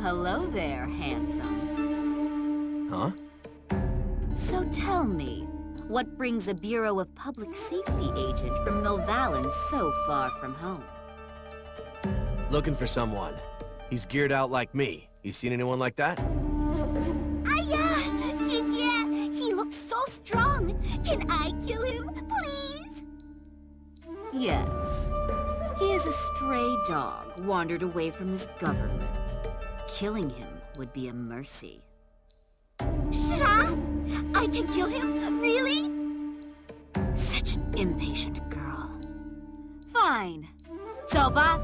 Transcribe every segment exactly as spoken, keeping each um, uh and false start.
Well, hello there, handsome. Huh? So tell me, what brings a Bureau of Public Safety agent from Milvalon so far from home? Looking for someone. He's geared out like me. You seen anyone like that? Aya! Gigi! He looks so strong! Can I kill him, please? Yes. He is a stray dog, wandered away from his government. Killing him would be a mercy. Shira? I can kill him? Really? Such an impatient girl. Fine. Zoba?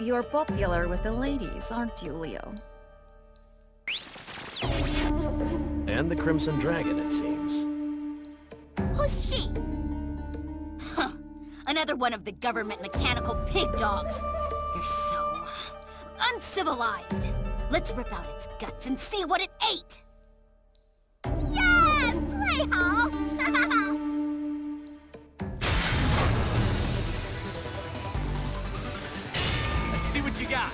Yay! You're popular with the ladies, aren't you, Leo? And the Crimson Dragon, it seems. Who's she? Another one of the government mechanical pig dogs. They're so uncivilized. Let's rip out its guts and see what it ate. Yeah, play hall. Let's see what you got.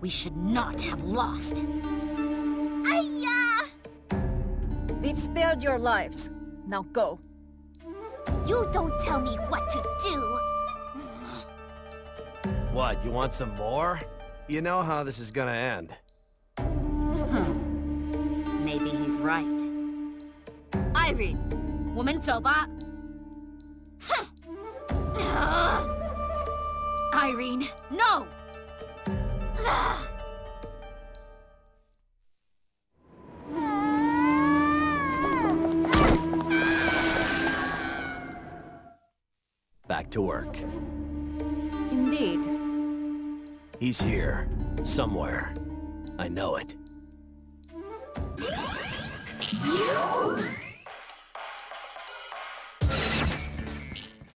We should not have lost. Aya! We've spared your lives. Now go. You don't tell me what to do. What, you want some more? You know how this is gonna end. Huh. Maybe he's right. Irene, woman Zoba. Huh. Uh. Irene, no! Ah! Back to work. Indeed. He's here. Somewhere. I know it.